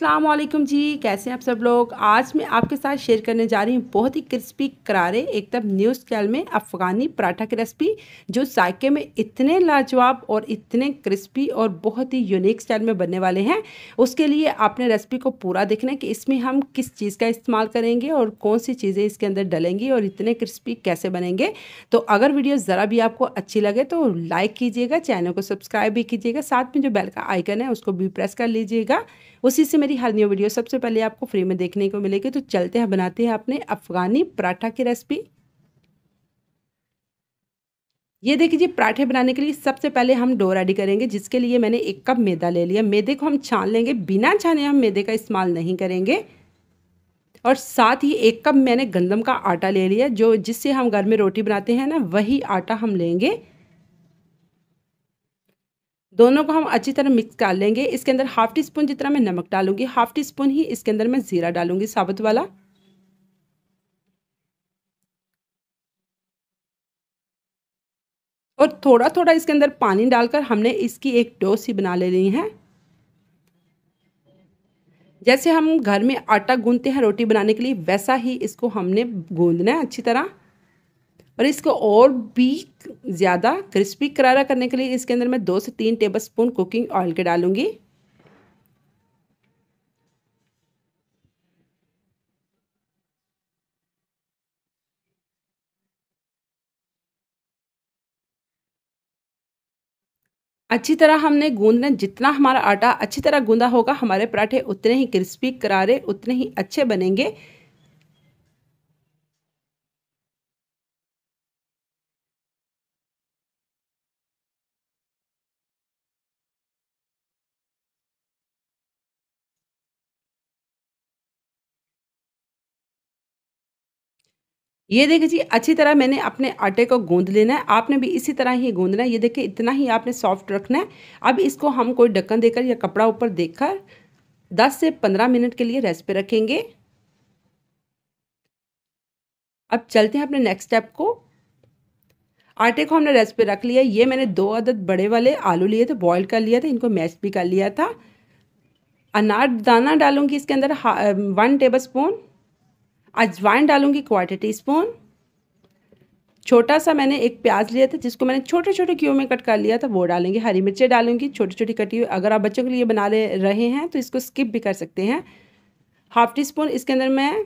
अस्सलाम वालेकुम जी, कैसे हैं आप सब लोग। आज मैं आपके साथ शेयर करने जा रही हूँ बहुत ही क्रिस्पी करारे एकदम न्यू स्टाइल में अफ़गानी पराठा की रेसिपी, जो जायके में इतने लाजवाब और इतने क्रिस्पी और बहुत ही यूनिक स्टाइल में बनने वाले हैं। उसके लिए आपने रेसिपी को पूरा देखना है कि इसमें हम किस चीज़ का इस्तेमाल करेंगे और कौन सी चीज़ें इसके अंदर डलेंगी और इतने क्रिस्पी कैसे बनेंगे। तो अगर वीडियो ज़रा भी आपको अच्छी लगे तो लाइक कीजिएगा, चैनल को सब्सक्राइब भी कीजिएगा, साथ में जो बेल का आइकन है उसको भी प्रेस कर लीजिएगा। उसी से मेरी हर न्यू वीडियो सबसे पहले आपको फ्री में देखने को मिलेगी। तो चलते हैं बनाते हैं अपने अफ़गानी पराठा की रेसिपी। ये देखिए जी, पराठे बनाने के लिए सबसे पहले हम डो रेडी करेंगे, जिसके लिए मैंने 1 कप मैदा ले लिया। मैदे को हम छान लेंगे, बिना छाने हम मैदे का इस्तेमाल नहीं करेंगे। और साथ ही 1 कप मैंने गंदम का आटा ले लिया, जो जिससे हम घर में रोटी बनाते हैं ना, वही आटा हम लेंगे। दोनों को हम अच्छी तरह मिक्स कर लेंगे। इसके अंदर 1/2 टी स्पून जितना मैं नमक डालूंगी, 1/2 टी स्पून ही इसके अंदर मैं ज़ीरा डालूंगी साबुत वाला। और थोड़ा थोड़ा इसके अंदर पानी डालकर हमने इसकी एक डो सी बना लेनी है। जैसे हम घर में आटा गूंथते हैं रोटी बनाने के लिए, वैसा ही इसको हमने गूंदना है अच्छी तरह। और इसको और भी ज़्यादा क्रिस्पी करारा करने के लिए इसके अंदर मैं 2 से 3 टेबलस्पून कुकिंग ऑयल के डालूंगी। अच्छी तरह हमने गूंदना, जितना हमारा आटा अच्छी तरह गूंदा होगा हमारे पराठे उतने ही क्रिस्पी करारे, उतने ही अच्छे बनेंगे। ये देखिए जी, अच्छी तरह मैंने अपने आटे को गूंद लेना है, आपने भी इसी तरह ही गूंदना है। ये देखिए, इतना ही आपने सॉफ्ट रखना है। अब इसको हम कोई ढक्कन देकर या कपड़ा ऊपर देकर 10 से 15 मिनट के लिए रेस्ट पे रखेंगे। अब चलते हैं अपने नेक्स्ट स्टेप को। आटे को हमने रेस्ट पे रख लिया। ये मैंने 2 अदद बड़े वाले आलू लिए थे, बॉयल कर लिया था, इनको मैश भी कर लिया था। अनारदाना डालूंगी इसके अंदर 1 टेबलस्पून, अजवाइन डालूंगी 1/4 टी स्पून। छोटा सा मैंने एक प्याज लिया था, जिसको मैंने छोटे छोटे क्यूब में कट कर लिया था, वो डालेंगे। हरी मिर्चें डालूंगी छोटी छोटी कटी हुई। अगर आप बच्चों के लिए बना रहे हैं तो इसको स्किप भी कर सकते हैं। 1/2 टी स्पून इसके अंदर मैं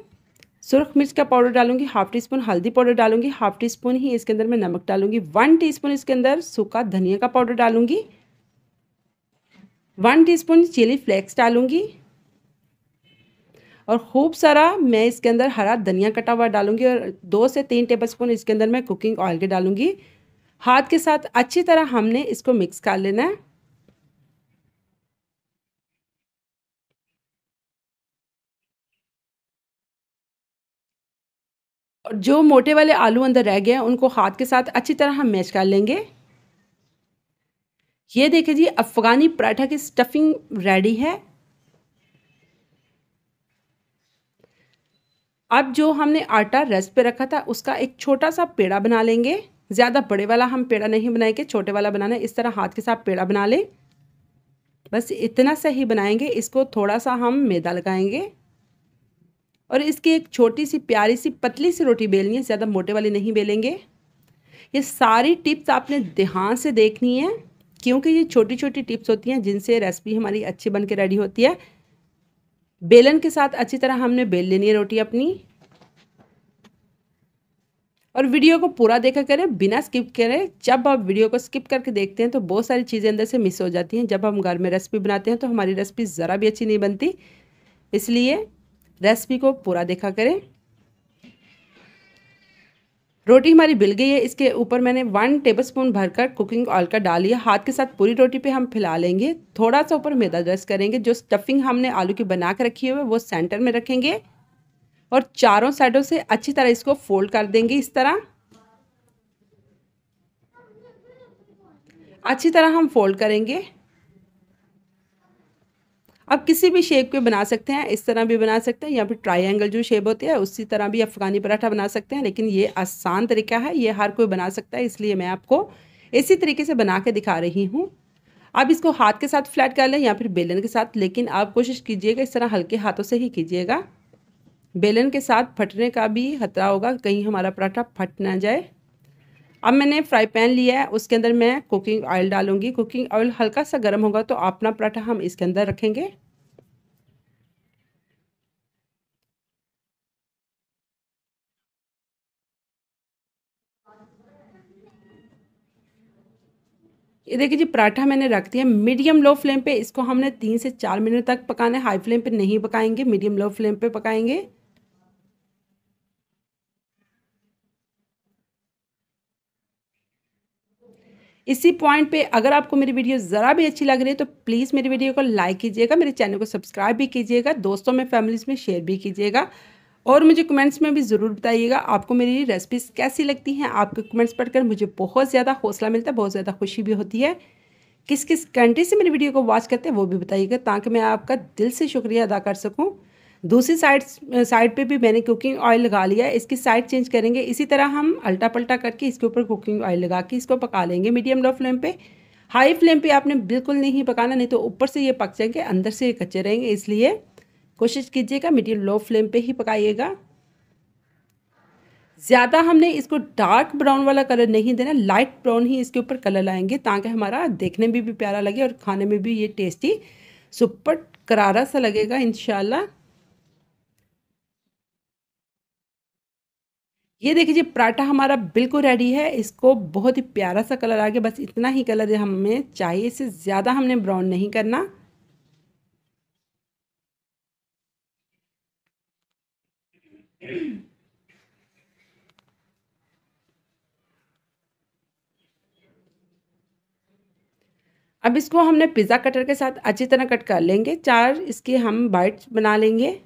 सुर्ख मिर्च का पाउडर डालूंगी, 1/2 टी स्पून हल्दी पाउडर डालूंगी, 1/2 टी स्पून ही इसके अंदर मैं नमक डालूंगी, 1 टी स्पून इसके अंदर सूखा धनिया का पाउडर डालूंगी, 1 टी स्पून चिली फ्लेक्स डालूंगी, और खूब सारा मैं इसके अंदर हरा धनिया कटा हुआ डालूंगी, और 2 से 3 टेबलस्पून इसके अंदर मैं कुकिंग ऑयल के डालूंगी। हाथ के साथ अच्छी तरह हमने इसको मिक्स कर लेना है। और जो मोटे वाले आलू अंदर रह गए हैं उनको हाथ के साथ अच्छी तरह हम मैश कर लेंगे। ये देखिए जी, अफ़गानी पराठा की स्टफिंग रेडी है। अब जो हमने आटा रेस्ट पे रखा था उसका एक छोटा सा पेड़ा बना लेंगे। ज़्यादा बड़े वाला हम पेड़ा नहीं बनाएंगे, छोटे वाला बनाना है। इस तरह हाथ के साथ पेड़ा बना लें, बस इतना सा ही बनाएंगे। इसको थोड़ा सा हम मैदा लगाएंगे और इसकी एक छोटी सी प्यारी सी पतली सी रोटी बेलनी है, ज़्यादा मोटे वाली नहीं बेलेंगे। ये सारी टिप्स आपने ध्यान से देखनी है, क्योंकि ये छोटी छोटी टिप्स होती हैं जिनसे रेसिपी हमारी अच्छी बन के रेडी होती है। बेलन के साथ अच्छी तरह हमने बेल लेनी है रोटी अपनी। और वीडियो को पूरा देखा करें, बिना स्किप करें। जब आप वीडियो को स्किप करके देखते हैं तो बहुत सारी चीज़ें अंदर से मिस हो जाती हैं। जब हम घर में रेसिपी बनाते हैं तो हमारी रेसिपी ज़रा भी अच्छी नहीं बनती, इसलिए रेसिपी को पूरा देखा करें। रोटी हमारी बिल गई है। इसके ऊपर मैंने 1 टेबलस्पून भरकर कुकिंग ऑयल का डाल लिया। हाथ के साथ पूरी रोटी पे हम फैला लेंगे। थोड़ा सा ऊपर मैदा ड्रेस करेंगे। जो स्टफिंग हमने आलू की बना के रखी हुई है वो सेंटर में रखेंगे और चारों साइडों से अच्छी तरह इसको फोल्ड कर देंगे। इस तरह अच्छी तरह हम फोल्ड करेंगे। आप किसी भी शेप के बना सकते हैं, इस तरह भी बना सकते हैं, या फिर ट्रायंगल जो शेप होती है उसी तरह भी अफ़गानी पराठा बना सकते हैं। लेकिन ये आसान तरीका है, ये हर कोई बना सकता है, इसलिए मैं आपको इसी तरीके से बना के दिखा रही हूँ। आप इसको हाथ के साथ फ्लैट कर लें या फिर बेलन के साथ, लेकिन आप कोशिश कीजिएगा इस तरह हल्के हाथों से ही कीजिएगा। बेलन के साथ फटने का भी खतरा होगा, कहीं हमारा पराठा फट ना जाए। अब मैंने फ्राई पैन लिया है, उसके अंदर मैं कुकिंग ऑयल डालूंगी। कुकिंग ऑयल हल्का सा गर्म होगा तो अपना पराठा हम इसके अंदर रखेंगे। ये देखिए जी, पराठा मैंने रख दिया मीडियम लो फ्लेम पे। इसको हमने 3 से 4 मिनट तक पकाना है, हाई फ्लेम पे नहीं पकाएंगे, मीडियम लो फ्लेम पे पकाएंगे। इसी पॉइंट पे अगर आपको मेरी वीडियो ज़रा भी अच्छी लग रही है तो प्लीज़ मेरी वीडियो को लाइक कीजिएगा, मेरे चैनल को सब्सक्राइब भी कीजिएगा, दोस्तों में फैमिलीज़ में शेयर भी कीजिएगा और मुझे कमेंट्स में भी ज़रूर बताइएगा आपको मेरी रेसिपीज़ कैसी लगती हैं। आपके कमेंट्स पढ़कर मुझे बहुत ज़्यादा हौसला मिलता है, बहुत ज़्यादा खुशी भी होती है। किस किस कंट्री से मेरी वीडियो को वॉच करते हैं वो भी बताइएगा ताकि मैं आपका दिल से शुक्रिया अदा कर सकूँ। दूसरी साइड पे भी मैंने कुकिंग ऑयल लगा लिया है, इसकी साइड चेंज करेंगे। इसी तरह हम अल्टा पल्टा करके इसके ऊपर कुकिंग ऑयल लगा के इसको पका लेंगे मीडियम लो फ्लेम पे। हाई फ्लेम पे आपने बिल्कुल नहीं पकाना, नहीं तो ऊपर से ये पक जाएंगे, अंदर से ये कच्चे रहेंगे, इसलिए कोशिश कीजिएगा मीडियम लो फ्लेम पर ही पकाइएगा। ज़्यादा हमने इसको डार्क ब्राउन वाला कलर नहीं देना, लाइट ब्राउन ही इसके ऊपर कलर लाएंगे ताकि हमारा देखने में भी प्यारा लगे और खाने में भी ये टेस्टी सुपर करारा सा लगेगा इंशाल्लाह। ये देखिए जी, पराठा हमारा बिल्कुल रेडी है। इसको बहुत ही प्यारा सा कलर आ गया, बस इतना ही कलर हमें चाहिए, इससे ज़्यादा हमने ब्राउन नहीं करना। अब इसको हमने पिज़्ज़ा कटर के साथ अच्छी तरह कट कर लेंगे, 4 इसके हम बाइट्स बना लेंगे।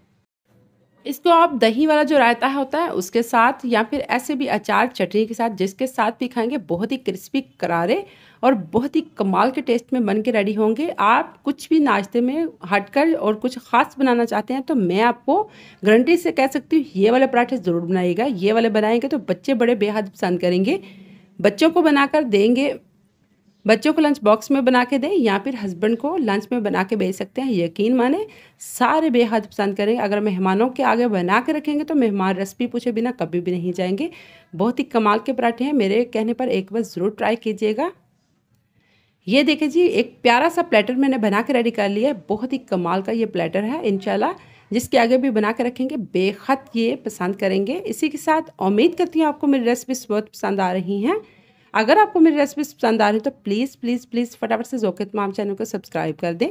इसको आप दही वाला जो रायता होता है उसके साथ या फिर ऐसे भी अचार चटनी के साथ, जिसके साथ भी खाएंगे, बहुत ही क्रिस्पी करारे और बहुत ही कमाल के टेस्ट में बन के रेडी होंगे। आप कुछ भी नाश्ते में हटकर और कुछ ख़ास बनाना चाहते हैं तो मैं आपको गारंटी से कह सकती हूँ ये वाले पराठे ज़रूर बनाइएगा। ये वाले बनाएंगे तो बच्चे बड़े बेहद पसंद करेंगे। बच्चों को बनाकर देंगे, बच्चों को लंच बॉक्स में बना के दें या फिर हस्बैंड को लंच में बना के भेज सकते हैं। यकीन माने सारे बेहद पसंद करेंगे। अगर मेहमानों के आगे बना के रखेंगे तो मेहमान रेसिपी पूछे बिना कभी भी नहीं जाएंगे। बहुत ही कमाल के पराठे हैं, मेरे कहने पर एक बार ज़रूर ट्राई कीजिएगा। ये देखिए जी, एक प्यारा सा प्लेटर मैंने बना के रेडी कर लिया है, बहुत ही कमाल का ये प्लेटर है। इंशाल्लाह जिसके आगे भी बना के रखेंगे बेहद ये पसंद करेंगे। इसी के साथ उम्मीद करती हूँ आपको मेरी रेसिपीज़ बहुत पसंद आ रही हैं। अगर आपको मेरी रेसिपीज़ पसंद आ रही है तो प्लीज़ प्लीज़ प्लीज़ फटाफट से ज़ोके तमाम चैनल को सब्सक्राइब कर दें,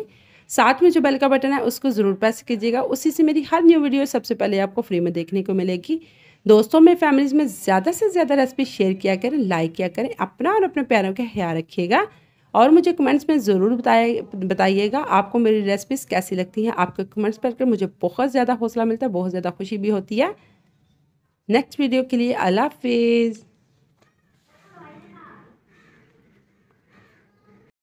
साथ में जो बेल का बटन है उसको ज़रूर प्रेस कीजिएगा। उसी से मेरी हर न्यू वीडियो सबसे पहले आपको फ्री में देखने को मिलेगी। दोस्तों में फैमिलीज़ में ज़्यादा से ज़्यादा रेसिपी शेयर किया करें, लाइक किया करें। अपना और अपने प्यारों का ख्याल रखिएगा और मुझे कमेंट्स में ज़रूर बताइएगा आपको मेरी रेसिपीज़ कैसी लगती हैं। आपके कमेंट्स पढ़कर मुझे बहुत ज़्यादा हौसला मिलता है, बहुत ज़्यादा खुशी भी होती है। नेक्स्ट वीडियो के लिए अल्लाह हाफिज़।